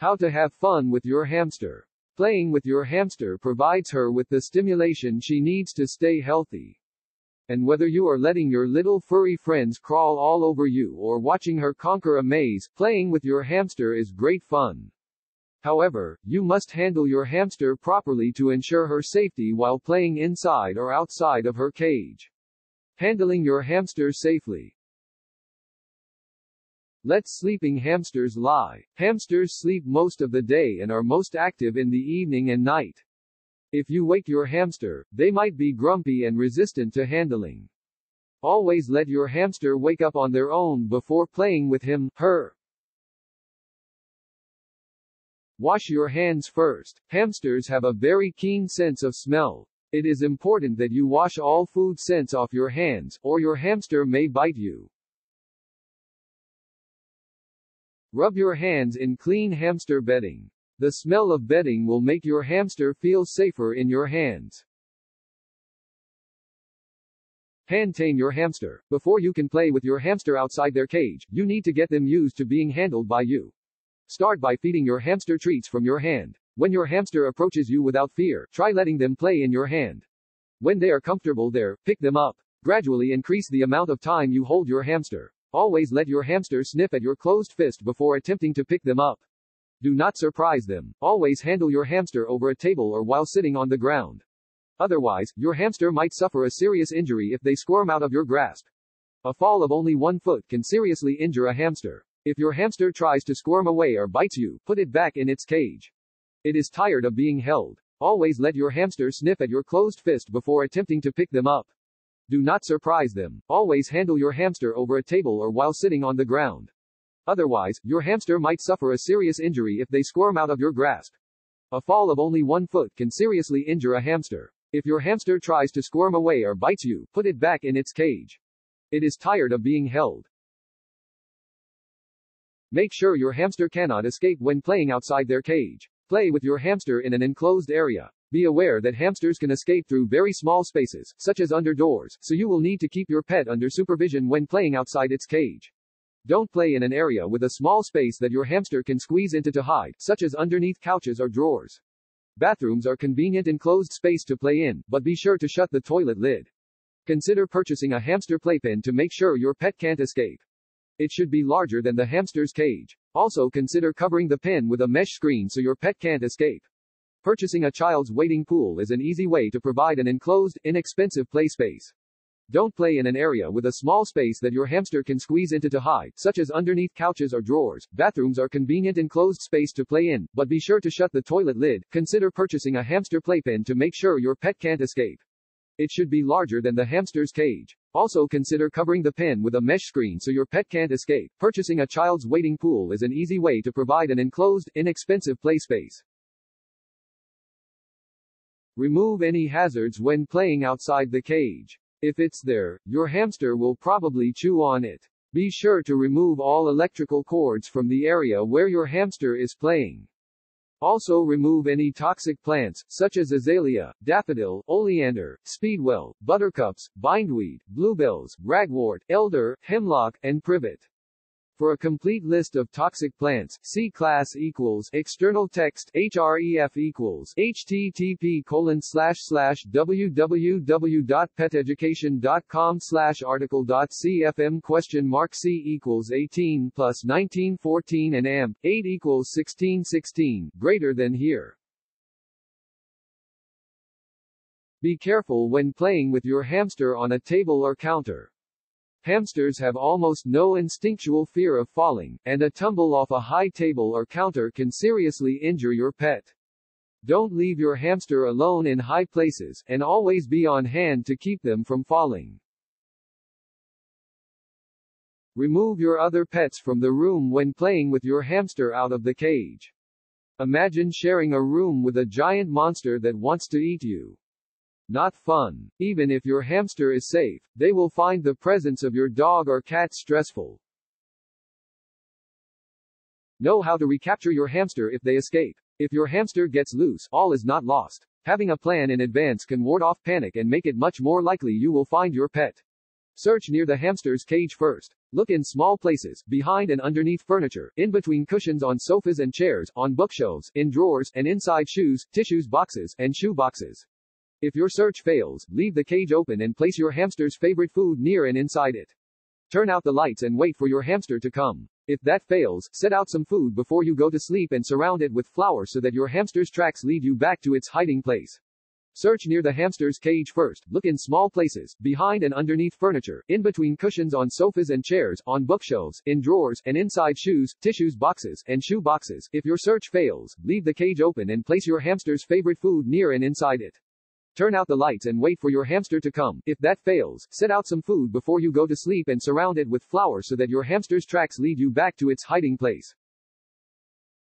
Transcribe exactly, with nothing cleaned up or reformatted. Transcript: How to have fun with your hamster. Playing with your hamster provides her with the stimulation she needs to stay healthy. And whether you are letting your little furry friends crawl all over you or watching her conquer a maze, playing with your hamster is great fun. However, you must handle your hamster properly to ensure her safety while playing inside or outside of her cage. Handling your hamster safely. Let's sleeping hamsters lie. Hamsters sleep most of the day and are most active in the evening and night. If you wake your hamster, they might be grumpy and resistant to handling. Always let your hamster wake up on their own before playing with him, her. Wash your hands first. Hamsters have a very keen sense of smell. It is important that you wash all food scents off your hands, or your hamster may bite you. Rub your hands in clean hamster bedding. The smell of bedding will make your hamster feel safer in your hands. Hand tame your hamster. Before you can play with your hamster outside their cage, you need to get them used to being handled by you. Start by feeding your hamster treats from your hand. When your hamster approaches you without fear, try letting them play in your hand. When they are comfortable there, pick them up. Gradually increase the amount of time you hold your hamster. Always let your hamster sniff at your closed fist before attempting to pick them up. Do not surprise them. Always handle your hamster over a table or while sitting on the ground. Otherwise, your hamster might suffer a serious injury if they squirm out of your grasp. A fall of only one foot can seriously injure a hamster. If your hamster tries to squirm away or bites you, put it back in its cage. It is tired of being held. Always let your hamster sniff at your closed fist before attempting to pick them up. Do not surprise them. Always handle your hamster over a table or while sitting on the ground. Otherwise, your hamster might suffer a serious injury if they squirm out of your grasp. A fall of only one foot can seriously injure a hamster. If your hamster tries to squirm away or bites you, put it back in its cage. It is tired of being held. Make sure your hamster cannot escape when playing outside their cage. Play with your hamster in an enclosed area. Be aware that hamsters can escape through very small spaces, such as under doors, so you will need to keep your pet under supervision when playing outside its cage. Don't play in an area with a small space that your hamster can squeeze into to hide, such as underneath couches or drawers. Bathrooms are convenient enclosed space to play in, but be sure to shut the toilet lid. Consider purchasing a hamster playpen to make sure your pet can't escape. It should be larger than the hamster's cage. Also consider covering the pen with a mesh screen so your pet can't escape. Purchasing a child's wading pool is an easy way to provide an enclosed, inexpensive play space. Don't play in an area with a small space that your hamster can squeeze into to hide, such as underneath couches or drawers. Bathrooms are convenient enclosed space to play in, but be sure to shut the toilet lid. Consider purchasing a hamster playpen to make sure your pet can't escape. It should be larger than the hamster's cage. Also consider covering the pen with a mesh screen so your pet can't escape. Purchasing a child's wading pool is an easy way to provide an enclosed, inexpensive play space. Remove any hazards when playing outside the cage. If it's there, your hamster will probably chew on it. Be sure to remove all electrical cords from the area where your hamster is playing. Also remove any toxic plants, such as azalea, daffodil, oleander, speedwell, buttercups, bindweed, bluebells, ragwort, elder, hemlock, and privet. For a complete list of toxic plants, see class equals external text href equals http colon slash slash www.peteducation.com slash article dot cfm question mark c equals eighteen plus nineteen fourteen and amp eight equals sixteen sixteen greater than here. Be careful when playing with your hamster on a table or counter. Hamsters have almost no instinctual fear of falling, and a tumble off a high table or counter can seriously injure your pet. Don't leave your hamster alone in high places, and always be on hand to keep them from falling. Remove your other pets from the room when playing with your hamster out of the cage. Imagine sharing a room with a giant monster that wants to eat you. Not fun. Even if your hamster is safe, they will find the presence of your dog or cat stressful. Know how to recapture your hamster if they escape. If your hamster gets loose, all is not lost. Having a plan in advance can ward off panic and make it much more likely you will find your pet. Search near the hamster's cage first. Look in small places, behind and underneath furniture, in between cushions on sofas and chairs, on bookshelves, in drawers, and inside shoes, tissues boxes, and shoe boxes. If your search fails, leave the cage open and place your hamster's favorite food near and inside it. Turn out the lights and wait for your hamster to come. If that fails, set out some food before you go to sleep and surround it with flour so that your hamster's tracks lead you back to its hiding place. Search near the hamster's cage first. Look in small places, behind and underneath furniture, in between cushions on sofas and chairs, on bookshelves, in drawers, and inside shoes, tissues boxes, and shoe boxes. If your search fails, leave the cage open and place your hamster's favorite food near and inside it. Turn out the lights and wait for your hamster to come. If that fails, set out some food before you go to sleep and surround it with flour so that your hamster's tracks lead you back to its hiding place.